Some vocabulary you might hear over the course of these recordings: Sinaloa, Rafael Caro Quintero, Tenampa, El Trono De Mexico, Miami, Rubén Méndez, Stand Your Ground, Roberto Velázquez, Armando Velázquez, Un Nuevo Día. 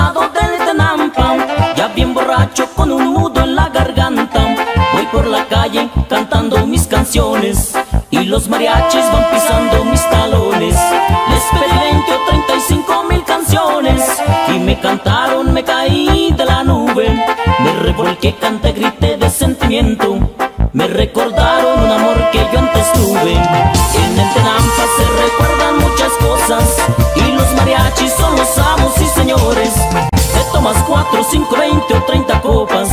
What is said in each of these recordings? mercado del Tenampan, ya bien borracho con un nudo en la garganta. Voy por la calle cantando mis canciones y los mariachis van pisando mis talones. Les pedí 35,000 canciones y me cantaron, me caí de la nube. Me revolqué, canté, grité de sentimiento. Me recordaron un amor que yo antes tuve. En el Tenampa se recuerdan muchas cosas y los mariachis son los amos y señores. Te tomas 4, 5, 20 o 30 copas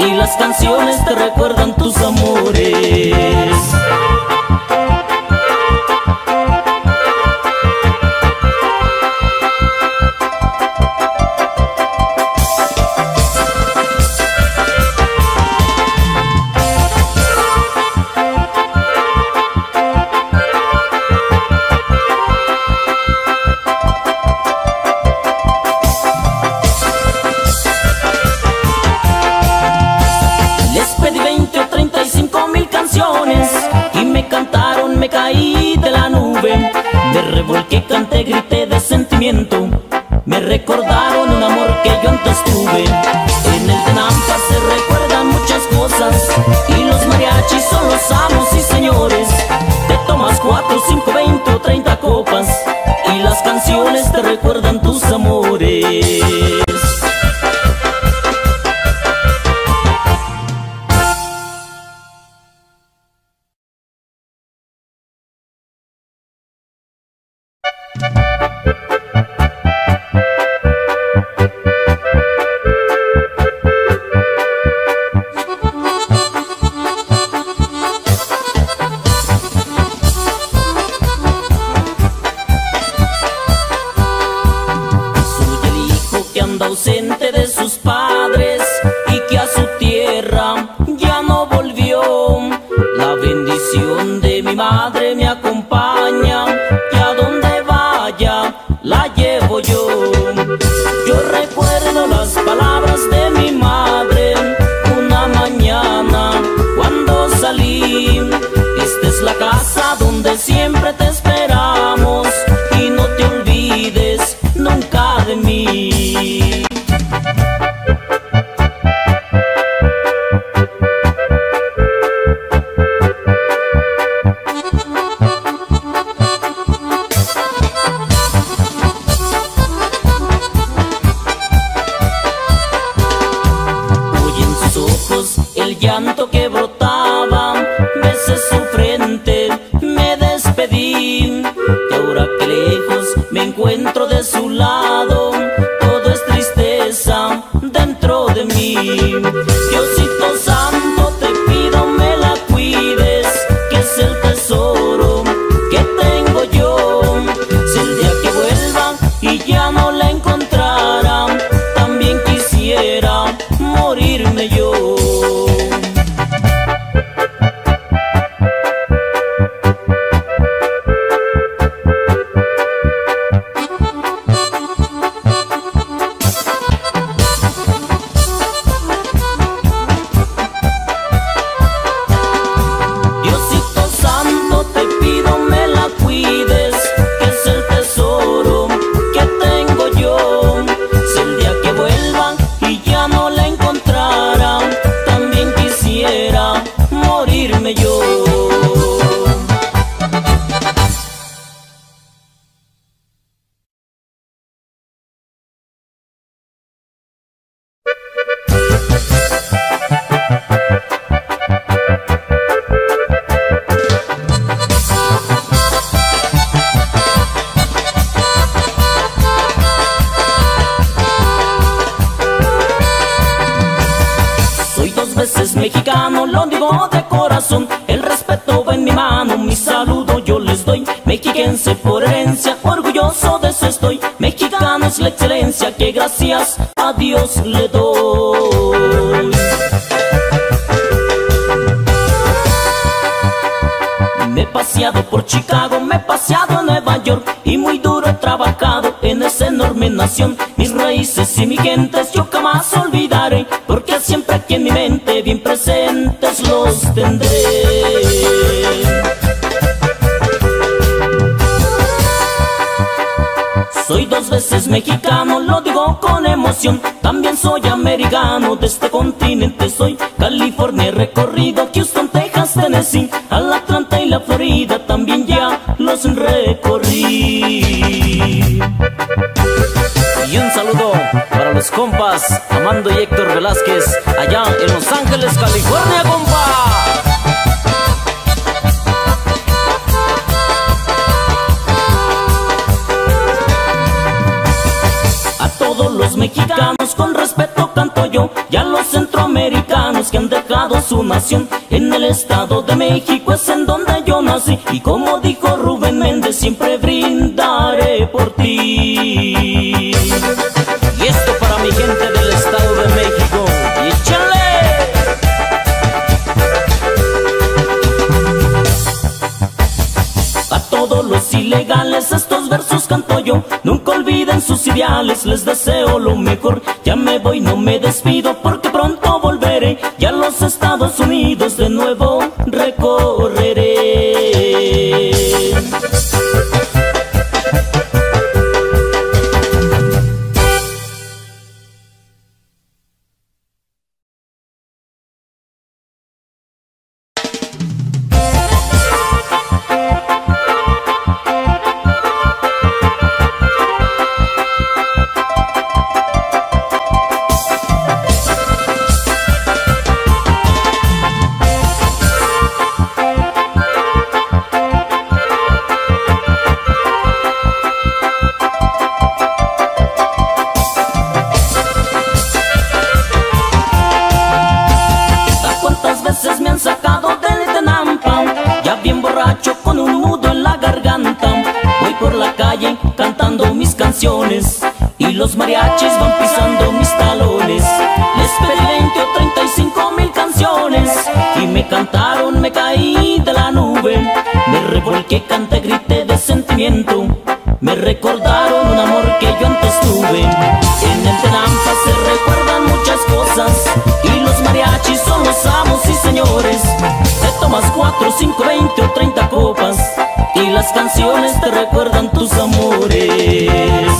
y las canciones te recuerdan tus amores. Revolqué, canté, grité de sentimiento. Me recordaron un amor que yo antes tuve. En el Tenampa se recuerdan muchas cosas y los mariachis son los amos y señores. Te tomas 4, 5, 20 o 30 copas y las canciones te recuerdan tus amores. Que gracias a Dios le doy. Me he paseado por Chicago, me he paseado en Nueva York y muy duro he trabajado en esa enorme nación. Mis raíces y mi gente yo jamás olvidaré, porque siempre aquí en mi mente bien presentes los tendré. Soy 2 veces mexicano, lo digo con emoción. nación. También soy americano, de este continente soy. California he recorrido, Houston, Texas, Tennessee, al Atlanta y la Florida también ya los recorrí. Y un saludo para los compas Armando y Héctor Velázquez, allá en Los Ángeles, California, compa. Los mexicanos con respeto canto yo, y a los centroamericanos que han dejado su nación. En el Estado de México es en donde yo nací, y como dijo Rubén Méndez, siempre brindaré por ti. Y esto para mi gente del Estado de México, échale. A todos los ilegales estos versos canto yo, nunca olviden sus ideales, les deseo lo mejor. Ya me voy, no me despido, porque pronto volveré, y a los Estados Unidos de nuevo recorreré. Y los mariachis van pisando mis talones. Les pedí 20 o 35 mil canciones y me cantaron, me caí de la nube. Me revolqué, canté, grité de sentimiento. Me recordaron un amor que yo antes tuve. En el Tenampa se recuerdan muchas cosas, y los mariachis son los amos y señores. Te tomas 4, 5, 20 o 30 copas y las canciones te recuerdan tus amores.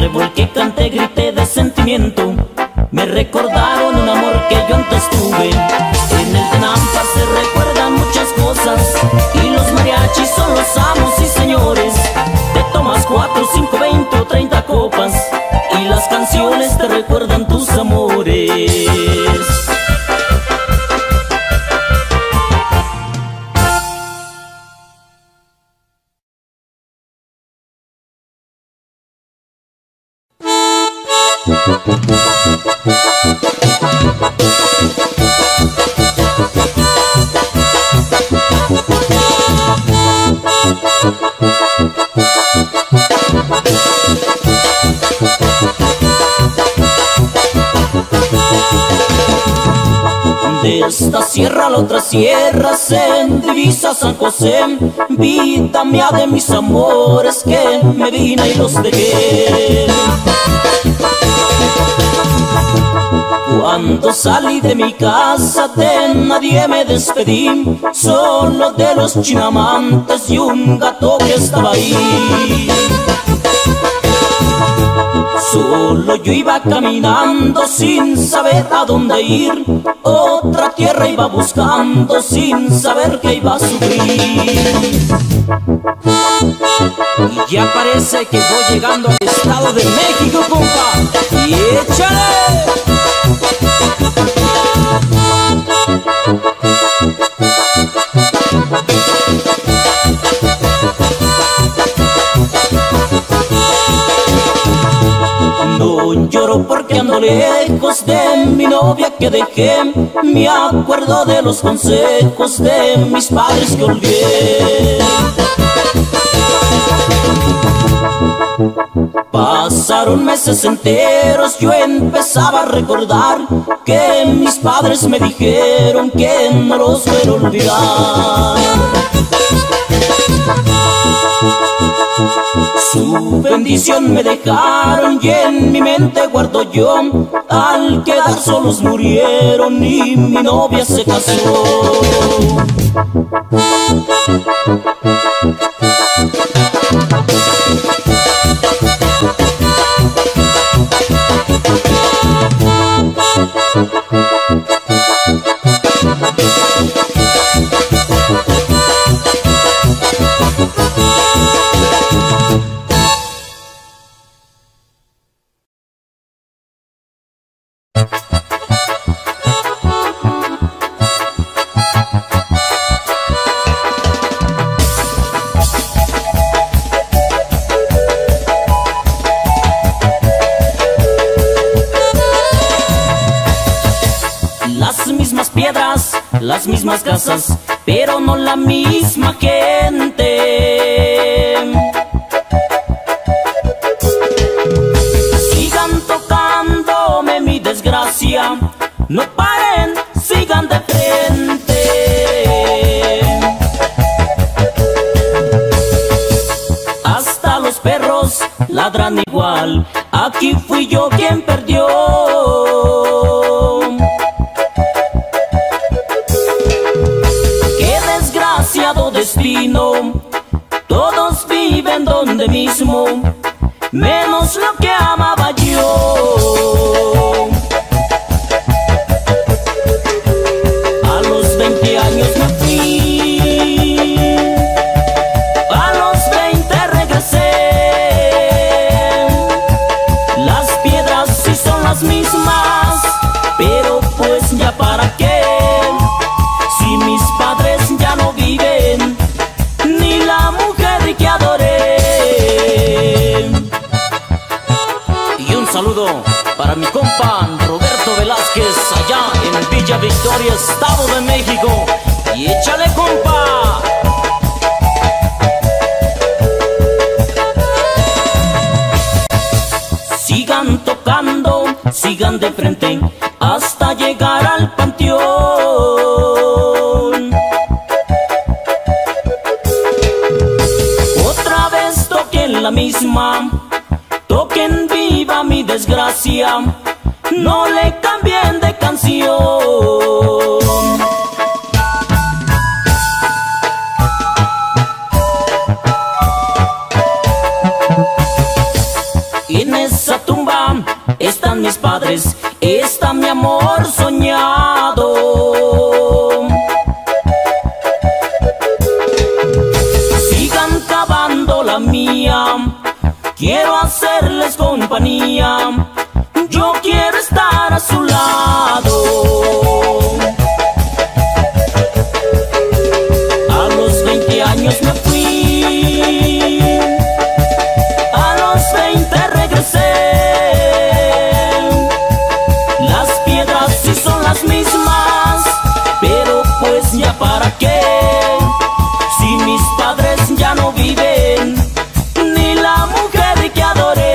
Revolqué, canté, grité de sentimiento. Me recordaron un amor que yo antes tuve. En el Tenampa se recuerdan muchas cosas, y los mariachis son los amos y señores. Te tomas 4, 5, 20 o 30 copas y las canciones te recuerdan tus amores. De esta sierra a la otra sierra se divisa San José, vida mía de mis amores que me vine y los dejé. Cuando salí de mi casa de nadie me despedí, solo de los chinamantes y un gato que estaba ahí. Solo yo iba caminando sin saber a dónde ir, otra tierra iba buscando sin saber que iba a sufrir. Y ya parece que voy llegando al Estado de México, compa, y échale. No lloro porque ando lejos de mi novia que dejé, me acuerdo de los consejos de mis padres que olvidé. Pasaron meses enteros, yo empezaba a recordar que mis padres me dijeron que no los suelo olvidar. Su bendición me dejaron y en mi mente guardo yo. Al quedar solos murieron y mi novia se casó. Las mismas casas, pero no la misma gente. Sigan tocándome mi desgracia, no paren, sigan de frente. Hasta los perros ladran igual, aquí fui yo quien perdió. Todos viven donde mismo, menos lo que amaba yo. A los 20 años me fui, a los 20 regresé. Las piedras sí son las mismas, pero pues ya para qué. Para mi compa Roberto Velázquez, allá en Villa Victoria, Estado de México. Y échale, compa. Sigan tocando, sigan de frente, hasta llegar al panteón. Otra vez toquen la misma, toquen viva mi desgracia, no le cambien de canción. En esa tumba están mis padres, está mi amor soñado. Sigan cavando la mía, quiero hacerles compañía, yo quiero estar a su lado. A los 20 años me fui, a los 20 regresé. Las piedras sí son las mismas, pero pues ya para qué. Si mis padres ya no viven, ni la mujer que adoré.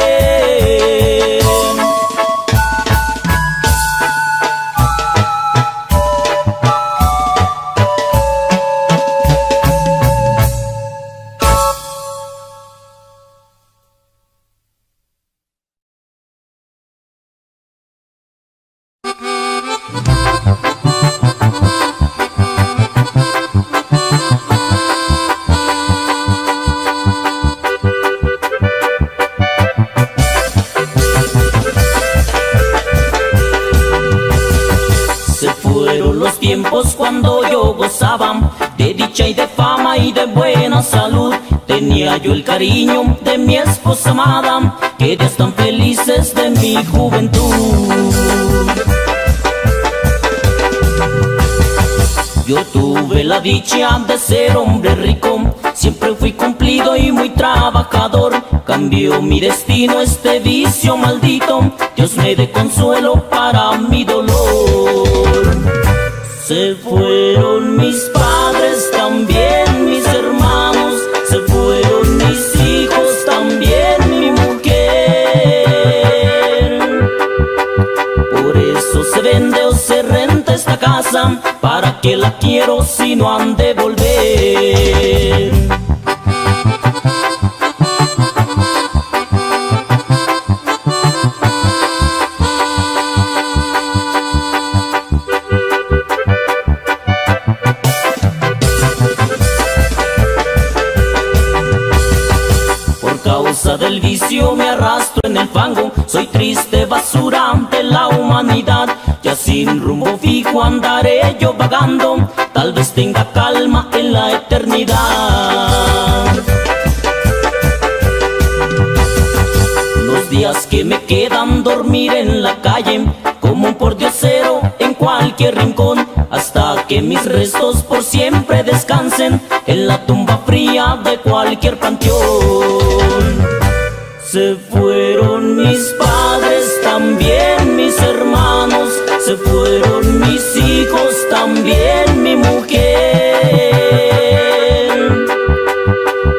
Cuando yo gozaba de dicha y de fama y de buena salud, tenía yo el cariño de mi esposa amada, que días tan felices de mi juventud. Yo tuve la dicha de ser hombre rico, siempre fui cumplido y muy trabajador. Cambió mi destino este vicio maldito, Dios me dé consuelo para mi dolor. Se fueron mis padres, también mis hermanos, se fueron mis hijos, también mi mujer. alcanzan, ¿para qué la quiero si no han de volver? Del vicio me arrastro en el fango, soy triste basura ante la humanidad. Ya sin rumbo fijo andaré yo vagando, tal vez tenga calma en la eternidad. Los días que me quedan dormir en la calle, como un pordiosero en cualquier rincón, hasta que mis restos por siempre descansen en la tumba fría de cualquier panteón. Se fueron mis padres, también mis hermanos, se fueron mis hijos, también mi mujer.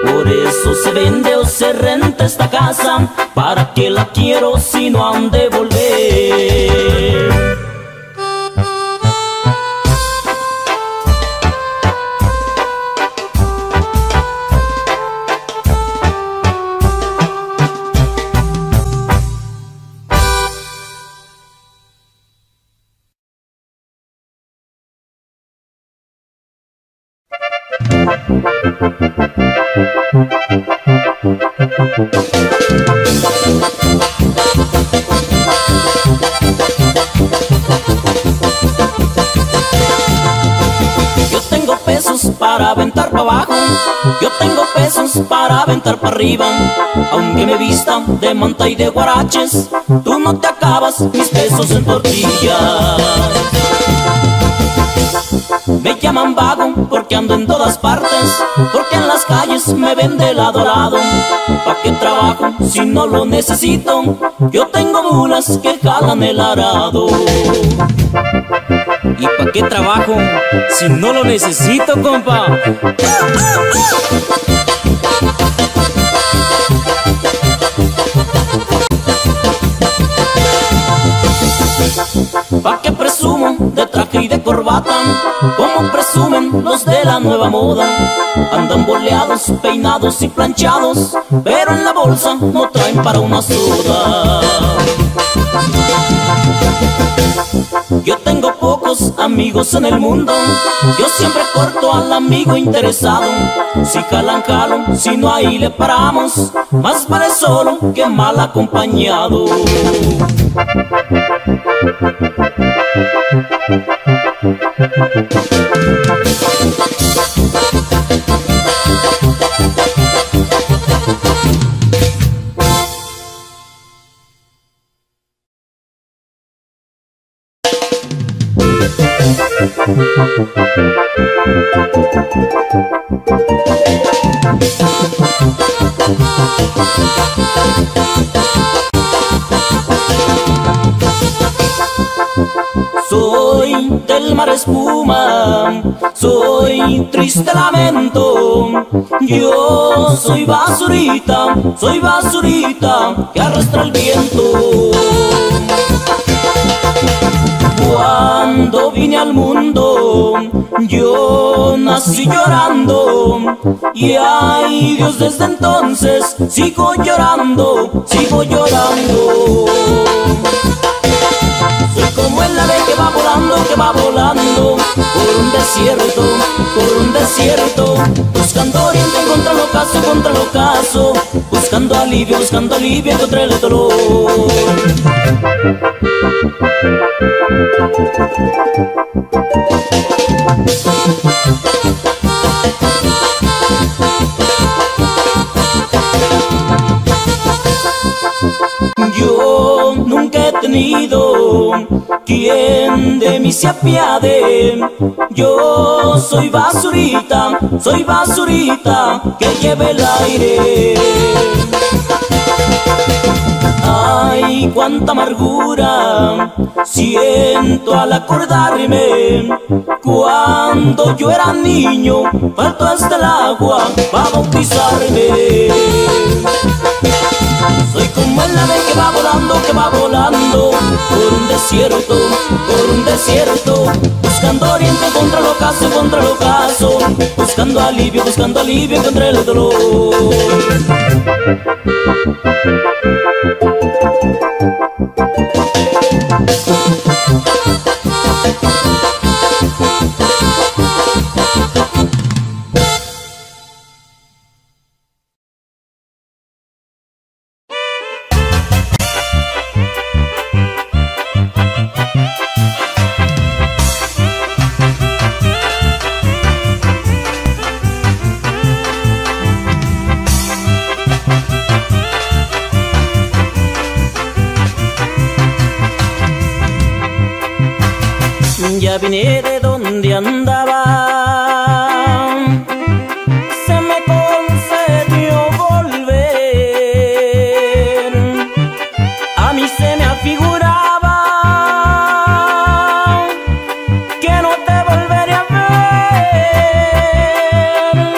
Por eso se vende o se renta esta casa, ¿para qué la quiero si no han de volver? Para aventar para abajo, yo tengo pesos para aventar para arriba. Aunque me vista de manta y de guaraches, tú no te acabas mis pesos en tortillas. Me llaman vago porque ando en todas partes, porque en las calles me vende el adorado. ¿Para qué trabajo si no lo necesito? Yo tengo mulas que jalan el arado. ¿Y pa' qué trabajo si no lo necesito, compa? ¿Pa' qué presumo de traje y de corbata, como presumen los de la nueva moda? Andan boleados, peinados y planchados, pero en la bolsa no traen para una soda. Yo tengo pocos amigos en el mundo, yo siempre corto al amigo interesado. Si jalan, jalo, si no ahí le paramos, más vale solo que mal acompañado. Soy del mar espuma, soy triste lamento. Yo soy basurita que arrastra el viento. Cuando vine al mundo, yo nací llorando, y ay Dios, desde entonces sigo llorando, sigo llorando. Soy como el ave que va volando por un desierto, buscando oriente contra el ocaso, contra el ocaso, buscando alivio contra el dolor. Yo nunca he tenido quien de mí se apiade. Yo soy basurita que lleve el aire. Ay, cuánta amargura siento al acordarme cuando yo era niño, faltó hasta el agua para bautizarme. Soy como el ave que va volando por un desierto, buscando oriente contra el ocaso, contra el ocaso, buscando alivio contra el dolor. Vine de donde andaba, se me concedió volver. A mí se me afiguraba que no te volveré a ver.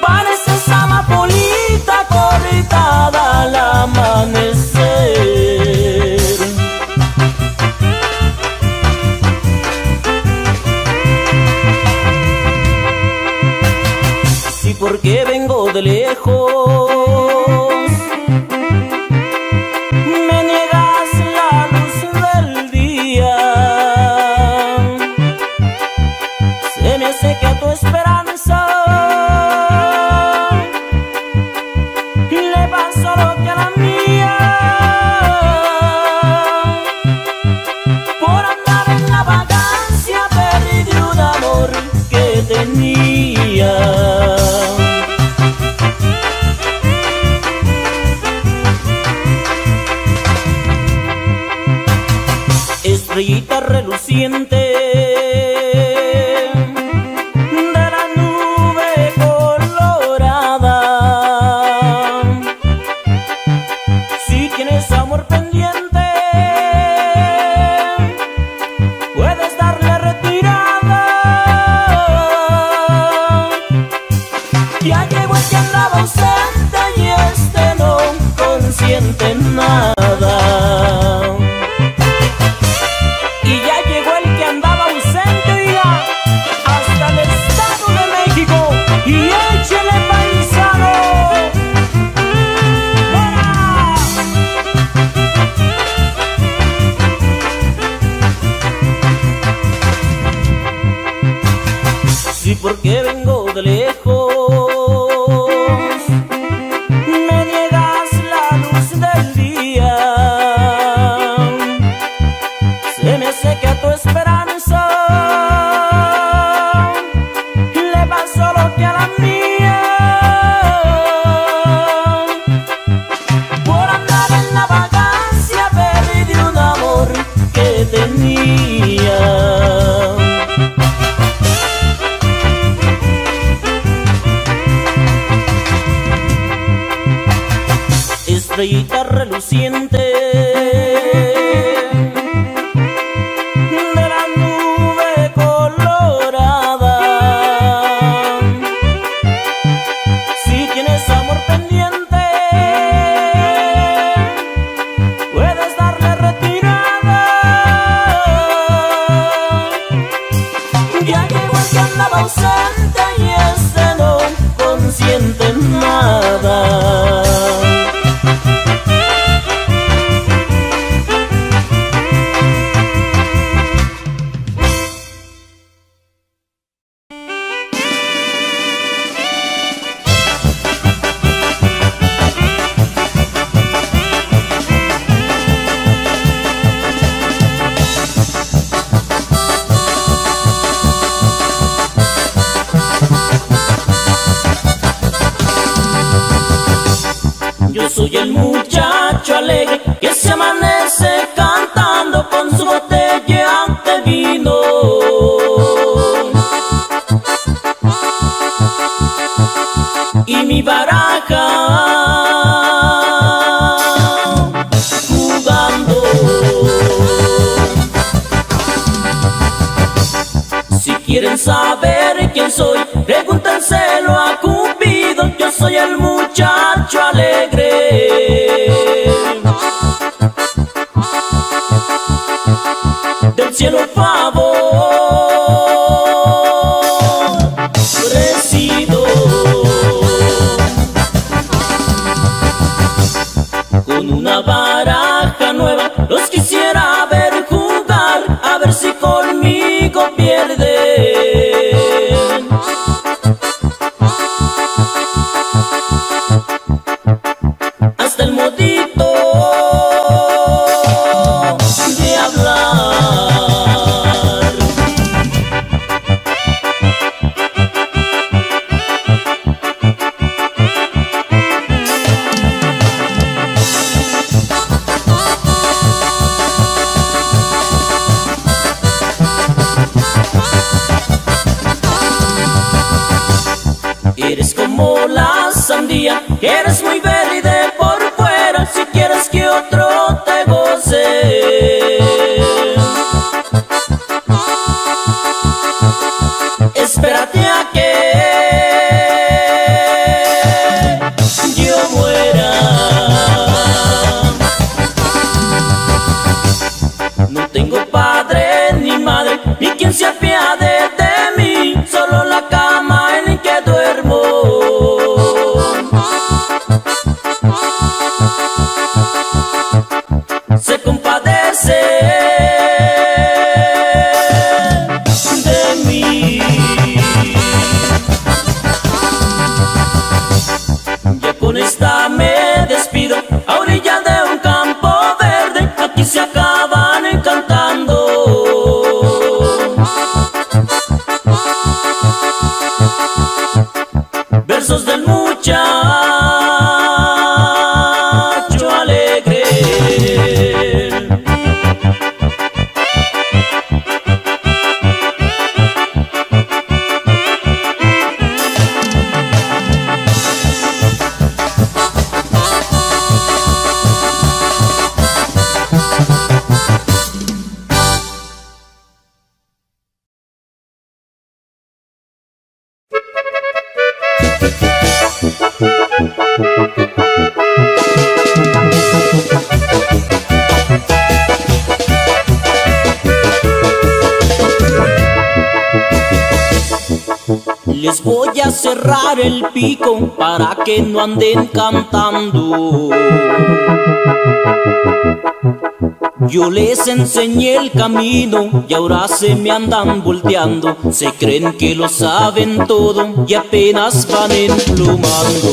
Pareces esa amapolita cortada al amanecer. Porque vengo de lejos, me niegas la luz del día. Se me hace que a tu esperanza le pasó lo que a la mía. Por andar en la vacancia perdí un amor que tenía. Estrellita reluciente de la nube colorada, si tienes amor pendiente puedes darle retirada. Ya llegó el que andaba ausente y este no consiente nada. Y porque vengo de lejos, me niegas la luz del día. Se me hace que a tu esperanza le pasó lo que a la mía. Por andar en la vacancia perdí un amor que tenía. Estrellita reluciente de la nube colorada, si tienes amor pendiente puedes darle retirada. Ya llegó el que andaba ausente y este no consiente en nada. Soy el muchacho alegre que se amanece cantando con su botella de vino. Y mi baraja jugando. Si quieren saber quién soy, pregúntenselo a Cupido. Yo soy el muchacho alegre del cielo favor. con una baraja nueva los quisiera ver jugar, a ver si conmigo pierden. Hasta el modito de hablar. Eres como la sandía, eres muy verde por fuera, si quieres que otro te goce. Espérate a que yo muera. No tengo padre ni madre, ni quien se apiade de mí, solo la cama en que duermo. Se compadece de mí. Ya con esta me despido, a orilla de un campo verde, aquí se acaban cantando. Versos del muchacho alegre. Les voy a cerrar el pico para que no anden cantando. Yo les enseñé el camino y ahora se me andan volteando. Se creen que lo saben todo y apenas van emplumando.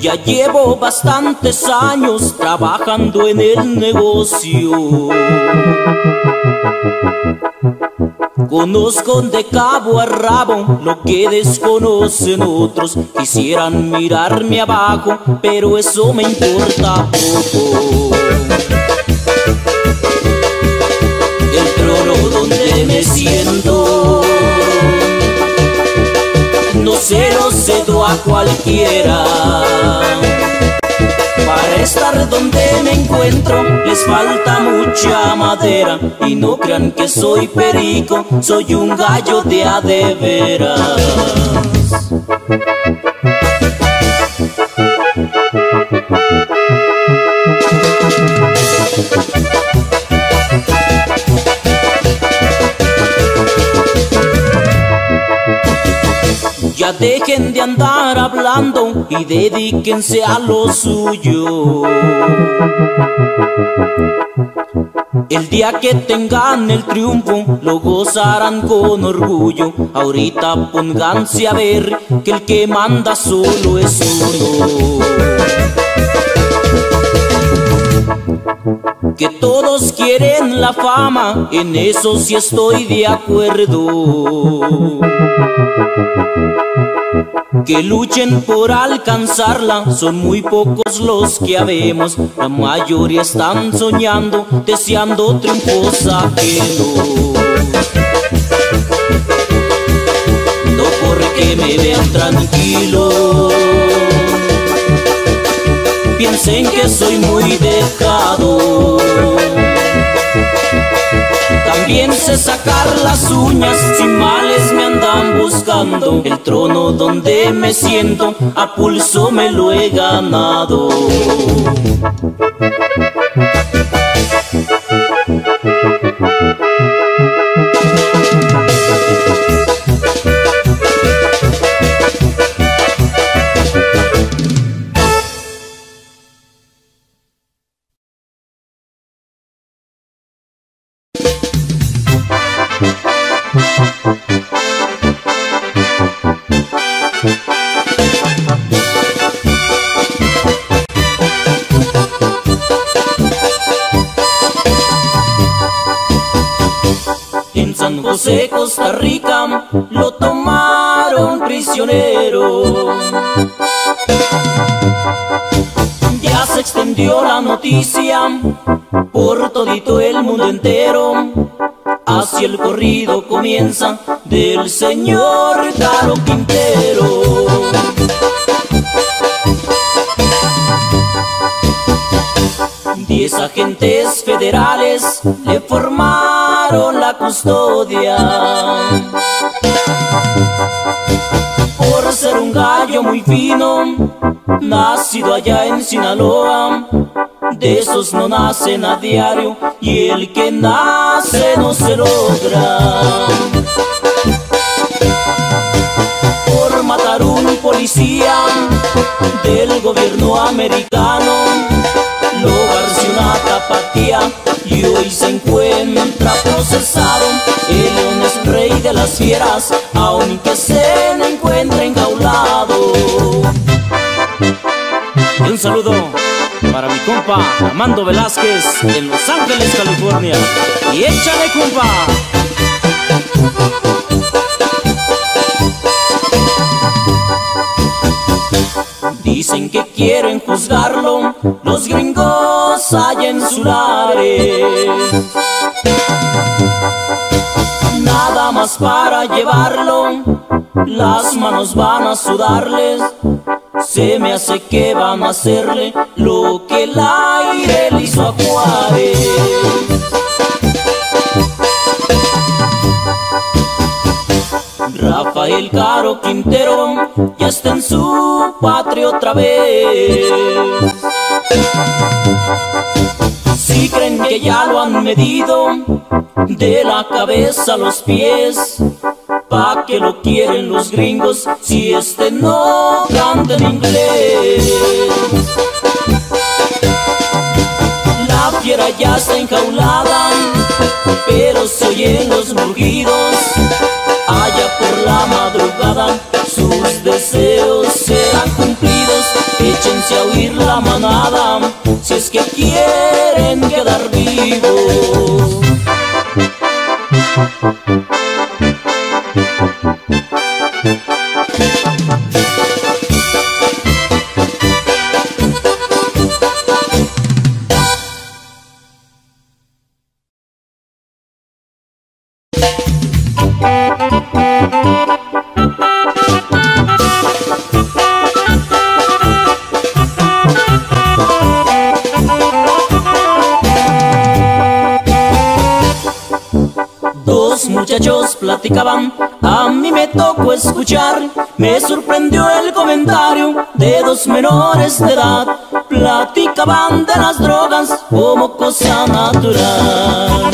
Ya llevo bastantes años trabajando en el negocio. Conozco de cabo a rabo lo que desconocen otros. Quisieran mirarme abajo, pero eso me importa poco. El trono donde me siento no se lo cedo a cualquiera. Para estar donde me encuentro les falta mucha madera, y no crean que soy perico, soy un gallo de a de veras. Ya dejen de andar hablando y dedíquense a lo suyo. El día que tengan el triunfo lo gozarán con orgullo. Ahorita pónganse a ver que el que manda solo es uno. Que todos quieren la fama, en eso sí estoy de acuerdo. Que luchen por alcanzarla, son muy pocos los que habemos. La mayoría están soñando, deseando triunfos ajenos. No porque me vean tranquilo piensen que soy muy dejado. También sé sacar las uñas, si males me andan buscando. El trono donde me siento, a pulso me lo he ganado. de Costa Rica lo tomaron prisionero. Ya se extendió la noticia por todito el mundo entero, así el corrido comienza del señor Caro Quintero. Diez agentes federales le formaron la custodia por ser un gallo muy fino, nacido allá en Sinaloa. De esos no nacen a diario, y el que nace no se logra. Por matar un policía del gobierno americano, lo garció una tapatía y hoy se encuentra procesado. El león es rey de las fieras, aunque se le encuentra enjaulado. Y un saludo para mi compa Armando Velázquez en Los Ángeles, California. Y échale, compa. Dicen que quieren juzgarlo los gringos allá en Sulares, nada más para llevarlo las manos van a sudarles. Se me hace que van a hacerle lo que el aire le hizo a Juárez. Rafael Caro Quintero ya está en su patria otra vez. Si creen que ya lo han medido de la cabeza a los pies, pa' que lo quieren los gringos si este no canta en inglés. La fiera ya está enjaulada, pero se oyen los murgidos. Allá por la madrugada sus deseos serán cumplidos. Échense a oír la manada si es que quieren quedar vivos. Muchachos platicaban, a mí me tocó escuchar. Me sorprendió el comentario de dos menores de edad. Platicaban de las drogas como cosa natural.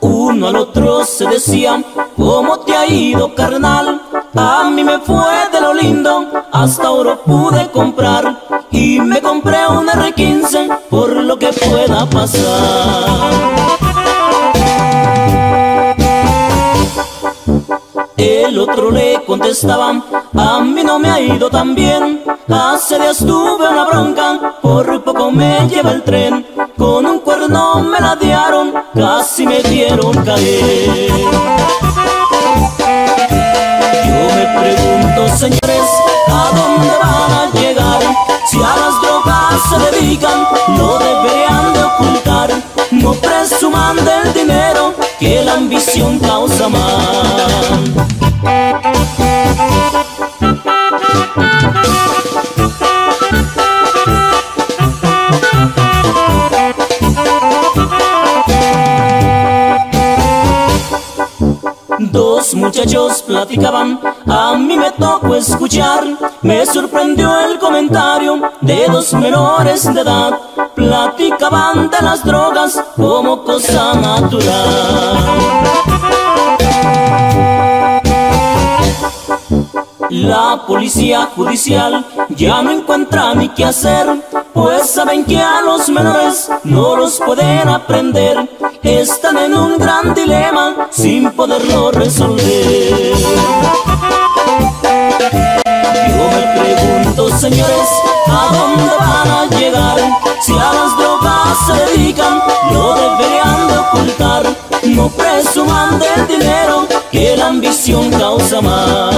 Uno al otro se decían, ¿cómo te ha ido, carnal? A mí me fue de lo lindo, hasta oro pude comprar. Y me compré un R15 por lo que pueda pasar. El otro le contestaba, a mí no me ha ido tan bien. Hace días tuve una bronca, por poco me lleva el tren. Con un cuerno me ladearon, casi me dieron caer. Yo me pregunto, señores, ¿a dónde van a llegar? Si a las drogas se dedican, lo deberían de ocultar. No presuman del dinero que la ambición causa mal. Dos muchachos platicaban, a mí me tocó escuchar. Me sorprendió el comentario de dos menores de edad. Platicaban de las drogas como cosa natural. La policía judicial ya no encuentra ni qué hacer, pues saben que a los menores no los pueden aprender. Están en un gran dilema sin poderlo resolver. Yo me pregunto, señores, ¿a dónde van a llegar? Si a las drogas se dedican, no que la ambición causa mal.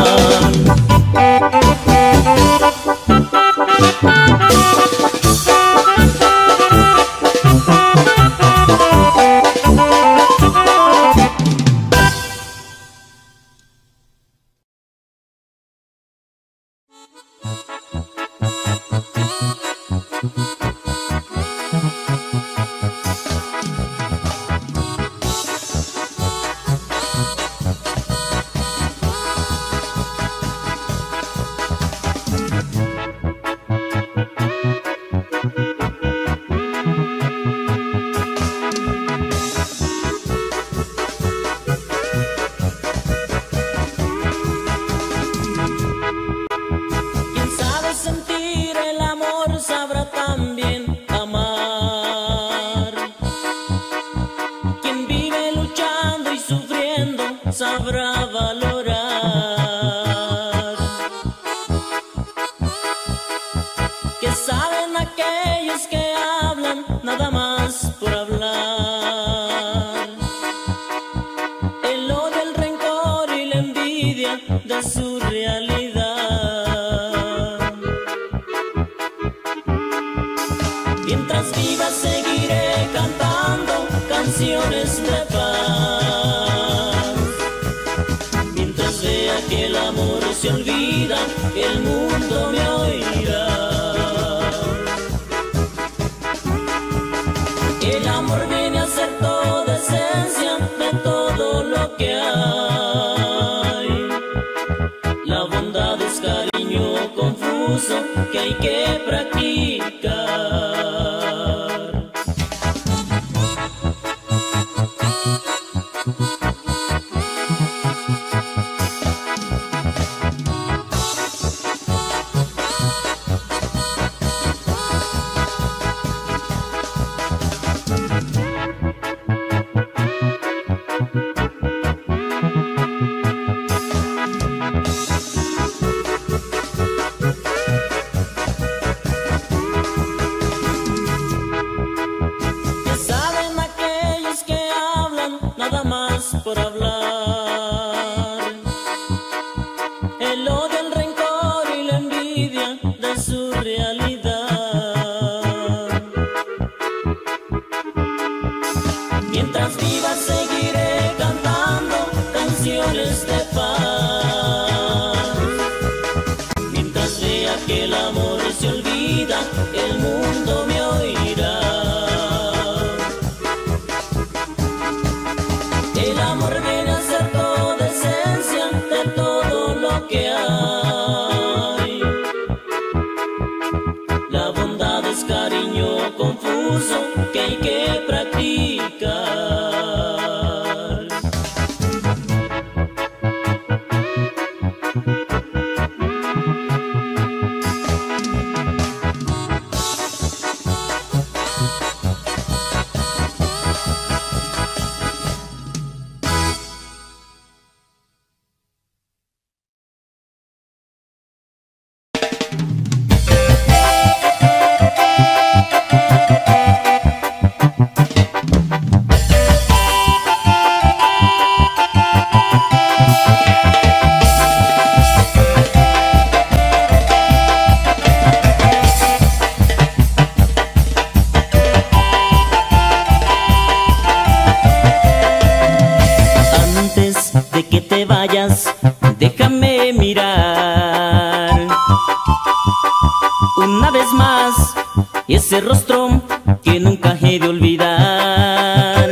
Ese rostro que nunca he de olvidar.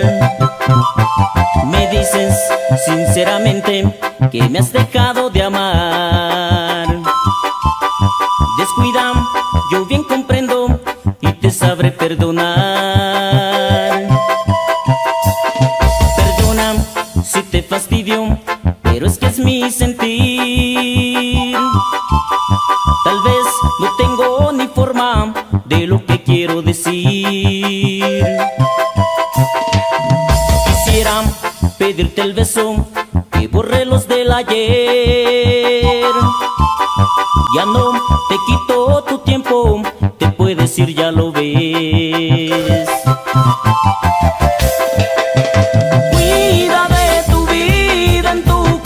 Me dices sinceramente que me has dejado de amar. Descuida, yo bien comprendo y te sabré perdonar. Perdona si te fastidio, pero es que es mi sentir. Tal vez no tengo ni forma de lo que quiero decir. Quisiera pedirte el beso que borré los del ayer. Ya no te quito tu tiempo, te puedes ir, ya lo ves. Cuida de tu vida en tu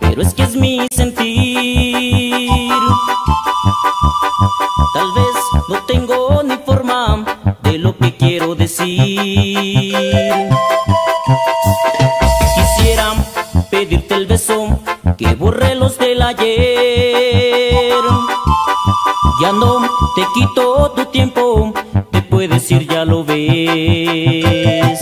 pero es que es mi sentir. Tal vez no tengo ni forma de lo que quiero decir. Quisiera pedirte el beso que borre los del ayer. Ya no te quito tu tiempo, te puedes ir, ya lo ves.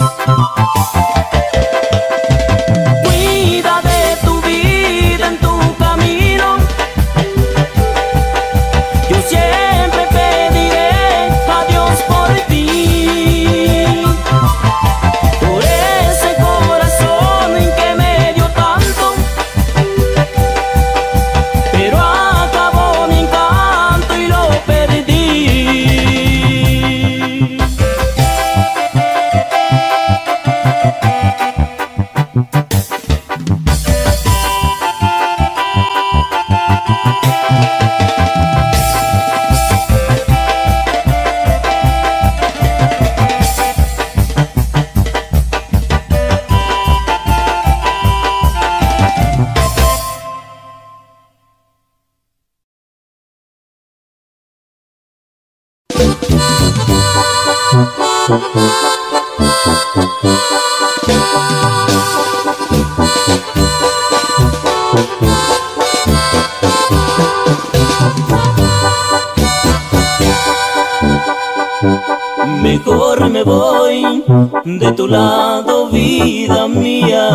Mejor me voy de tu lado, vida mía,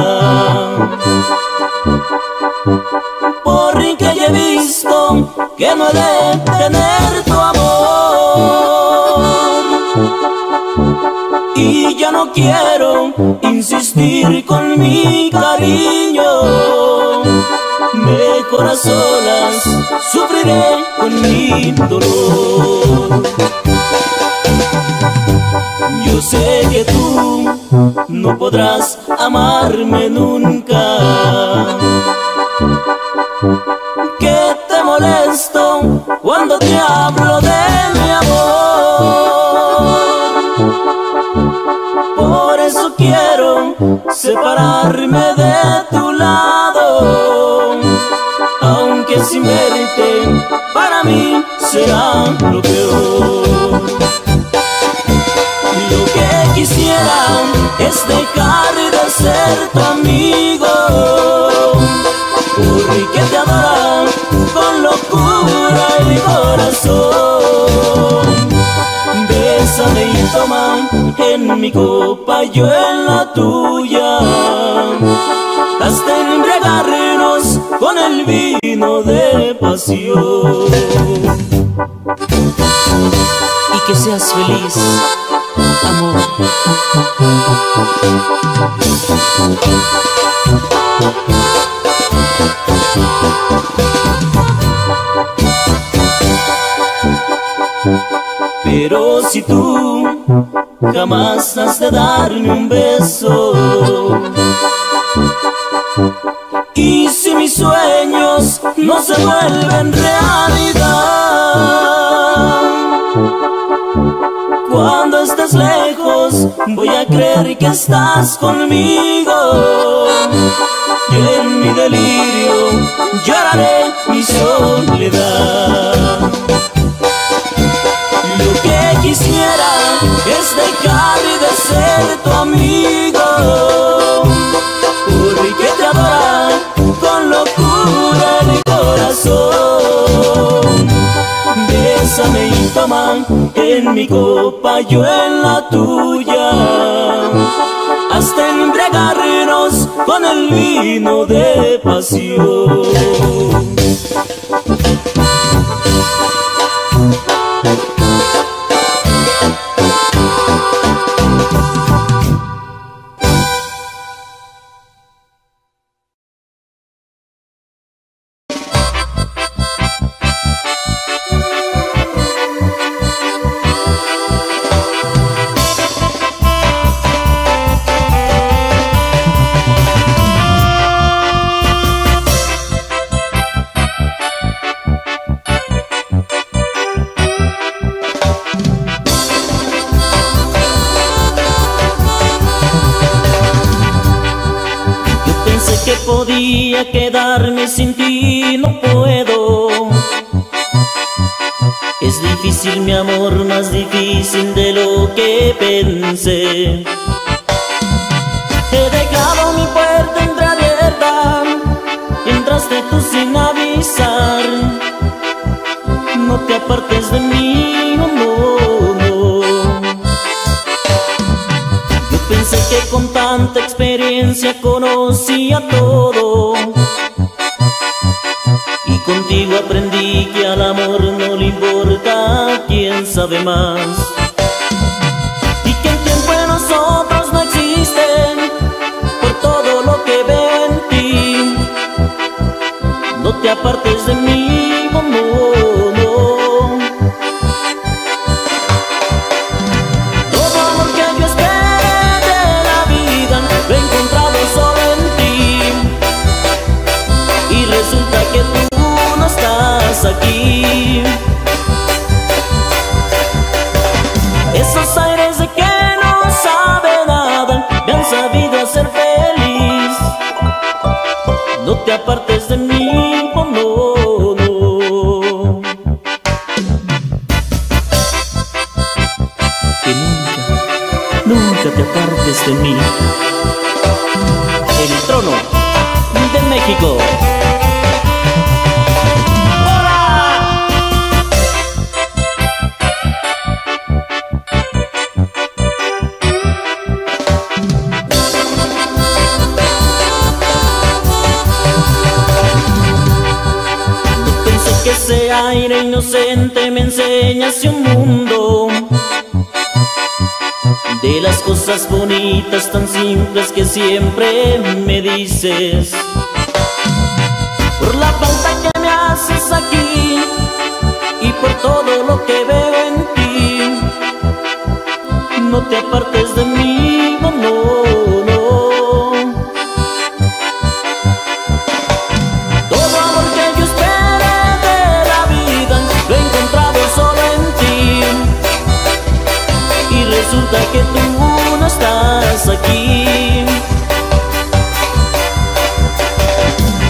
porque ya he visto que no he de tener tu amor. Y ya no quiero insistir con mi cariño. Mejor a solas sufriré con mi dolor. Yo sé que tú no podrás amarme nunca, que te molesto cuando te hablo de mi amor. Por eso quiero separarme de tu lado, aunque sin verte para mí será lo peor. Quisiera es dejar de ser tu amigo, porque te adoro con locura y corazón. Bésame y toma en mi copa, yo en la tuya, hasta embriagarnos con el vino de pasión. Y que seas feliz, amor. Pero si tú jamás has de darme un beso, y si mis sueños no se vuelven realidad, cuando estés lejos voy a creer que estás conmigo, y en mi delirio lloraré mi soledad. Lo que quisiera es dejar de ser tu amigo, porque te adoro con locura mi corazón. Bésame y toma en mi copa, yo en la tuya, hasta embriagarnos con el vino de pasión. quedarme sin ti, no puedo. Es difícil, mi amor, más difícil de lo que pensé. He dejado mi puerta entreabierta, entraste tú sin avisar. No te apartes de mí, no, no, no. Yo pensé que con tanta experiencia conocía todo, y contigo aprendí que al amor no le importa quién sabe más, y que el tiempo en nosotros no existe por todo lo que veo en ti. No te apartes de mí, no, no, no. Todo amor que yo esperé de la vida lo he encontrado solo en ti, y resulta que tú no estás aquí. Esos aires de que no sabe nada me han sabido hacer feliz. No te apartes de mí, oh no. Te apartes de mí. El Trono de México. ¡Hola! No pensé que ese aire inocente me enseñase un mundo de las cosas bonitas tan simples que siempre me dices. Por la falta que me haces aquí y por todo lo que veo en ti, no te apartes de mí, no, no, no. Todo amor que yo esperé de la vida lo he encontrado solo en ti, y resulta que tú no estás aquí.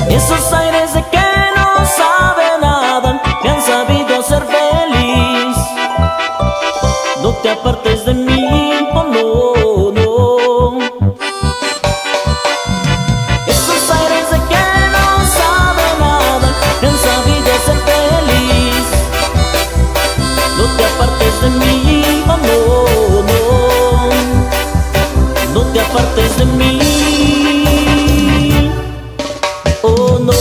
Esos aires de que no sabe nada me han sabido hacer feliz. No te apartes de mí, oh no, no. Esos aires de que no sabe nada me han sabido hacer feliz. No te apartes de mí, oh no. No te apartes de mí, oh no.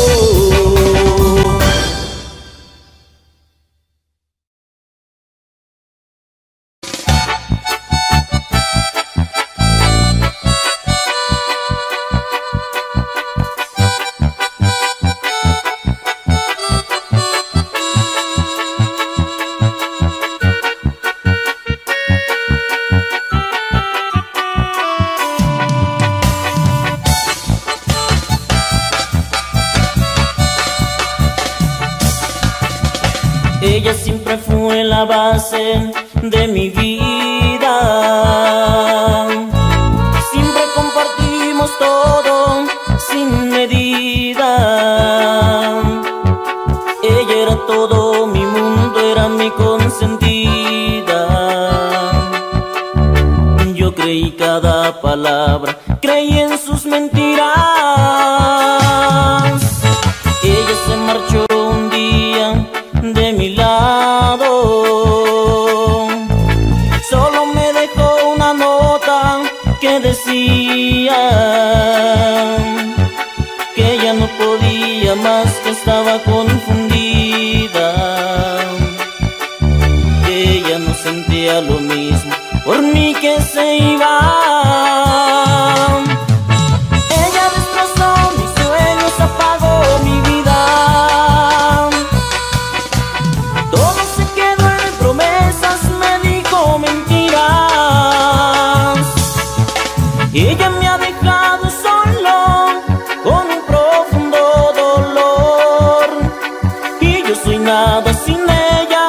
Ella siempre fue la base de mi vida. Siempre compartimos todo sin medida. Ella era todo mi mundo, era mi consentida. Yo creí cada palabra, creí en sus mentiras. Ella se marchó un día de mi lado, solo me dejó una nota que decía que ella no podía más, que estaba confundida, que ella no sentía lo mismo por mí, que se iba. Ella destrozó mis sueños, apagó mi vida. Ella me ha dejado solo con un profundo dolor, y yo soy nada sin ella,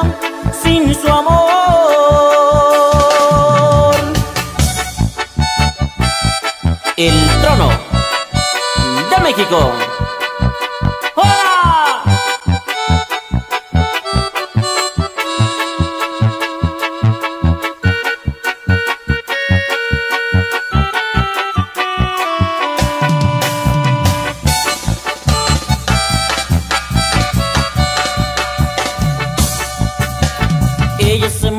sin su amor. El Trono de México.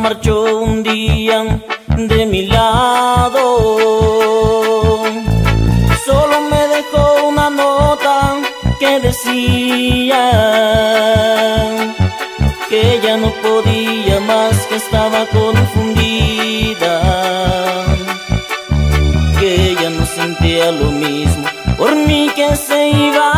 marchó un día de mi lado. Solo me dejó una nota que decía que ya no podía más, que estaba confundida, que ya no sentía lo mismo por mí que se iba.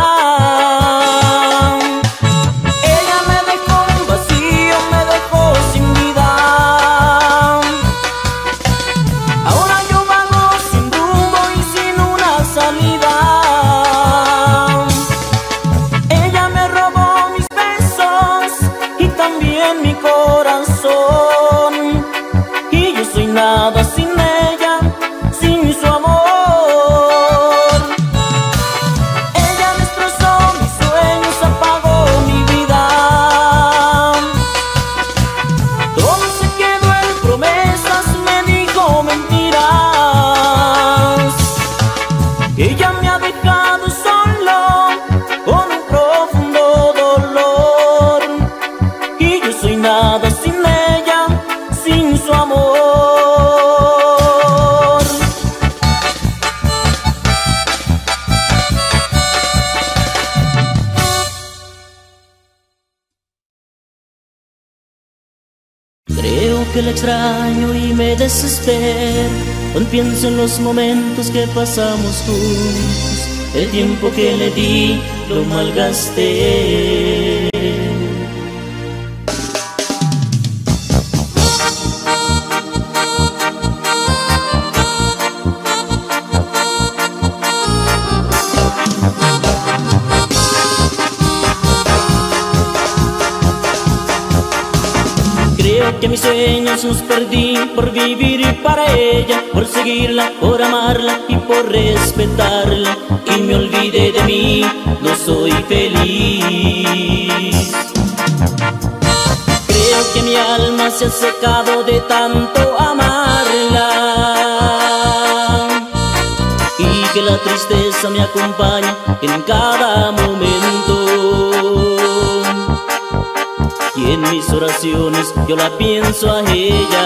Cuando pienso en los momentos que pasamos juntos, el tiempo que le di lo malgasté. Que mis sueños los perdí por vivir para ella, por seguirla, por amarla y por respetarla, y me olvidé de mí, no soy feliz. Creo que mi alma se ha secado de tanto amarla, y que la tristeza me acompaña en cada momento. Y en mis oraciones yo la pienso a ella.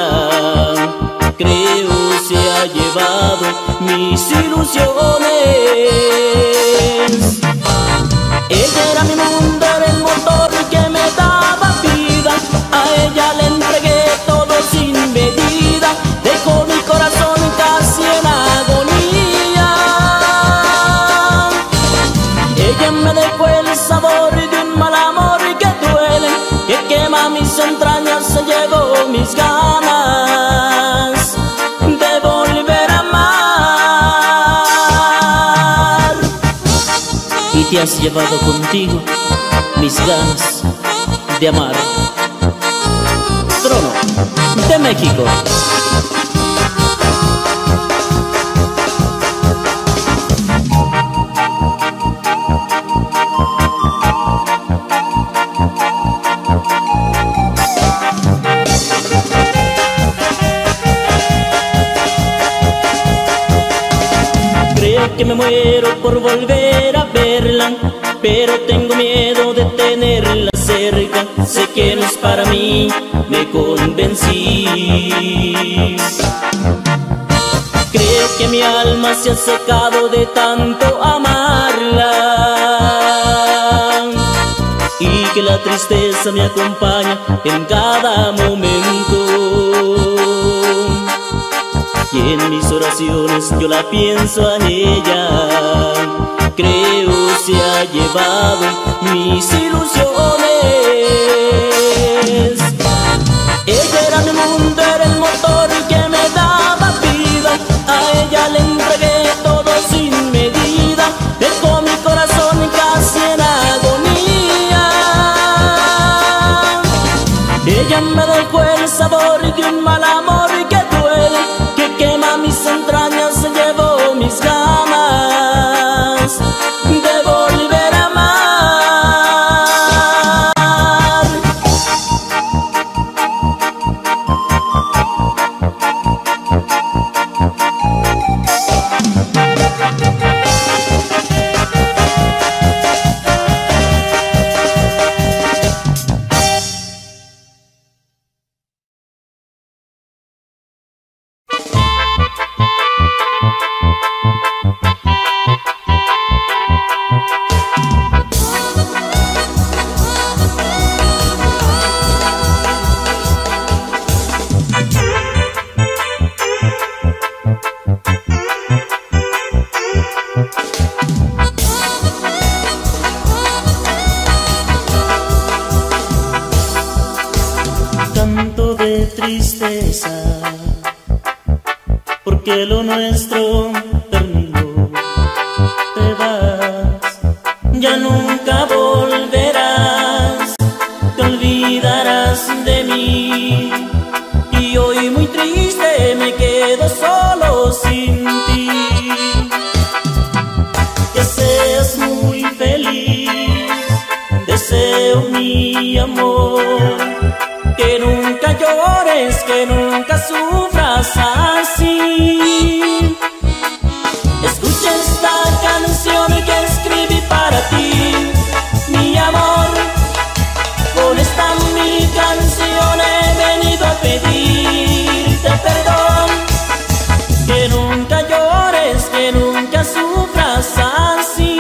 Creo se ha llevado mis ilusiones. Ella era mi mundo, era el motor que me daba vida. A ella le entregué todo sin medida. Dejó mi corazón casi en agonía. Ella me dejó el sabor de un mal amor que duele, que quema mis entrañas, se llevó mis ganas de volver a amar. Y te has llevado contigo mis ganas de amar. Trono de México. Que me muero por volver a verla, pero tengo miedo de tenerla cerca. Sé que no es para mí, me convencí. Creo que mi alma se ha secado de tanto amarla, y que la tristeza me acompaña en cada momento. Y en mis oraciones yo la pienso a ella. Creo se ha llevado mis ilusiones. Ella era mi mundo, era el motor que me daba vida. A ella le entregué todo sin medida. Dejó mi corazón casi en agonía. Ella me dejó el sabor de un mal amor que duele, quema mis entrañas, se llevó mis ganas de volver a amar. de tristeza, porque lo nuestro terminó. Te vas, ya nunca volverás, te olvidarás de mí, y hoy muy triste me quedo solo sin ti. Que seas muy feliz, deseo mi amor, que nunca llores, que nunca sufras así. Escucha esta canción que escribí para ti, mi amor. Con esta mi canción he venido a pedirte perdón. Que nunca llores, que nunca sufras así.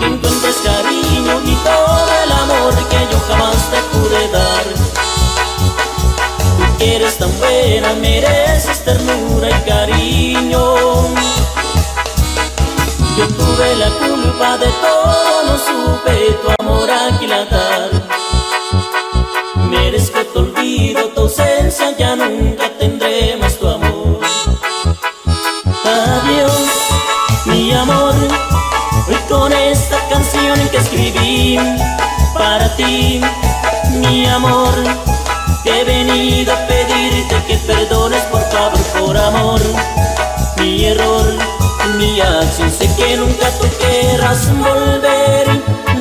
Que encuentres cariño y todo el amor que yo jamás te pude dar. Tú que eres tan buena, mereces ternura y cariño. Yo tuve la culpa de todo, no supe tu amor aquilatar. Merezco tu olvido, tu ausencia, ya nunca tendré más tu amor. Adiós, mi amor. Hoy con esta canción que escribí para ti, mi amor, he venido a pedirte que perdones por favor, por amor, mi error, mi acción. Sé que nunca tú querrás volver.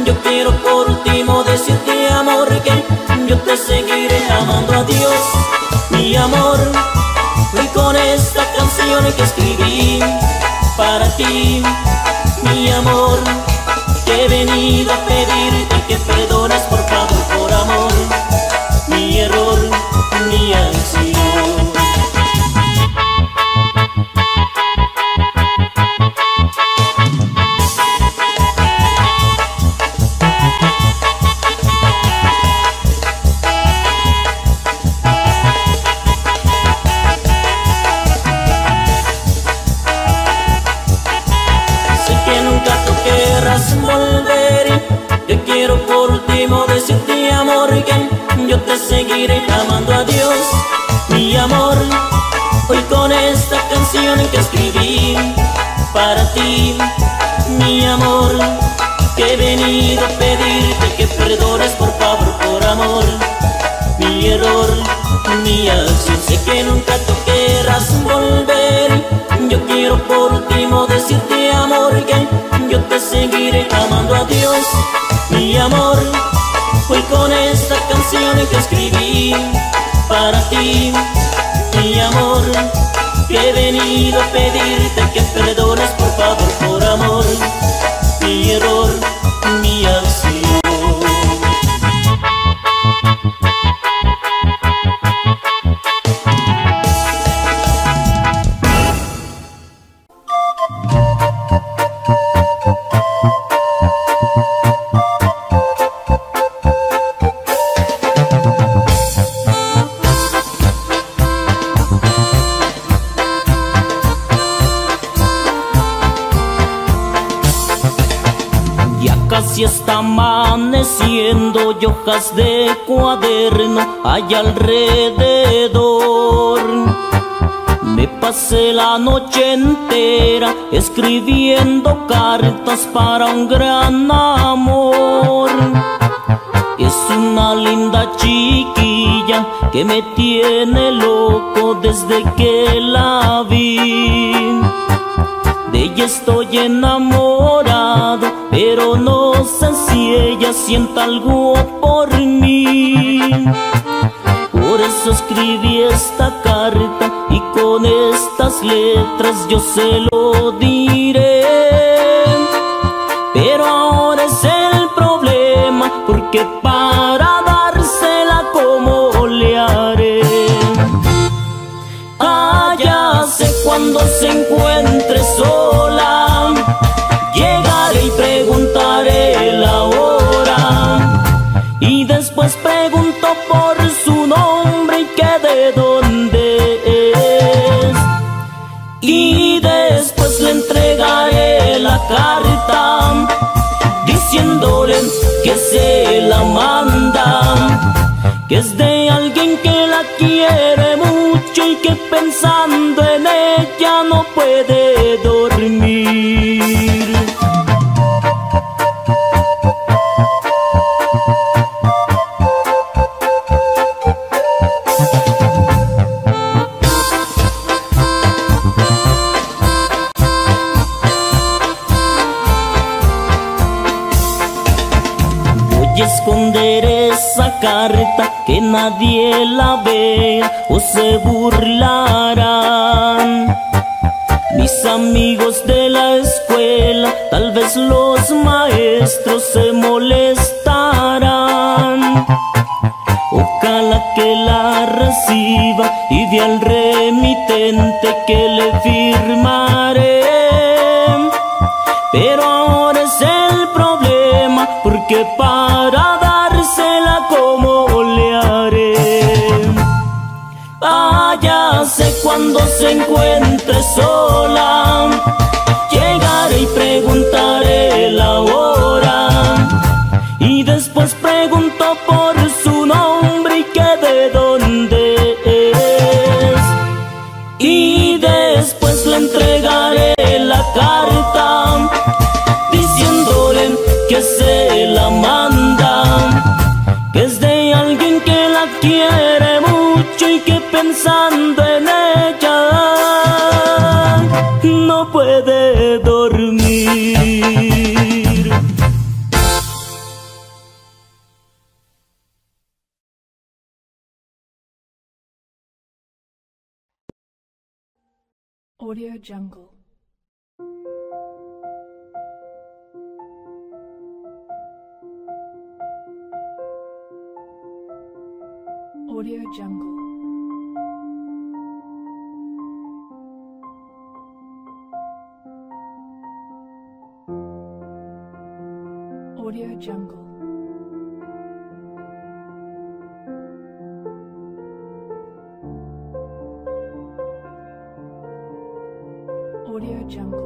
Yo quiero por último decirte, amor, que yo te seguiré amando. Adiós, mi amor. Hoy con esta canción que escribí para ti, mi amor, he venido a pedirte que perdones por favor, por amor, mi error, mi acción. Yo quiero por último decirte, amor, que yo te seguiré amando. Adiós, mi amor. Hoy con esta canción que escribí para ti, mi amor, que he venido a pedirte que perdones por favor, por amor, mi error, mi acción. Sé que nunca tú querrás volver. Yo quiero por último decirte, amor, que yo te seguiré amando. Adiós, mi amor. Hoy con esta canción que escribí para ti, mi amor, que he venido a pedirte que perdones por favor, por amor, mi error, mi acción. Si está amaneciendo y hojas de cuaderno hay alrededor. Me pasé la noche entera escribiendo cartas para un gran amor. Es una linda chiquilla que me tiene loco desde que la vi. De ella estoy enamorado, pero no sé si ella sienta algo por mí. Por eso escribí esta carta y con estas letras yo se lo diré. Pero ahora es el problema, porque para dársela ¿cómo le haré? Allá sé cuando se encuentre sola, llegaré y preguntaré la hora, y después pregunto por su nombre y que de dónde es, y después le entregaré la carta diciéndole que se la manda. que es de alguien que la quiere mucho y que pensando en ella no puede dormir. Esconder esa carta que nadie la vea o se burlarán mis amigos de la escuela, tal vez los maestros se molestarán. Ojalá que la reciba y de al remitente que le firmaré. Pero ahora es el problema, porque para dársela como le haré. Váyase cuando se encuentre sola, llegaré y preguntaré la hora, y después pregunto por su nombre y que de dónde es, y después le entregaré la carta diciéndole que se la manda, que es de alguien que la quiere mucho y que pensando en ella no puede dormir. Audio Jungle. Audio Jungle. Audio Jungle. Audio Jungle. Audio Jungle.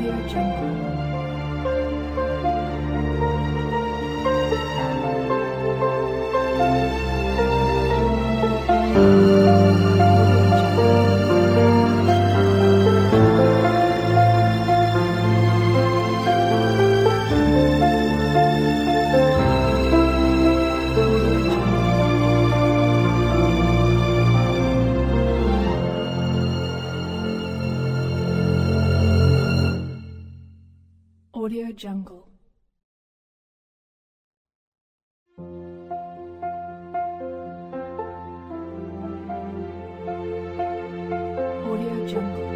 Audio Jungle.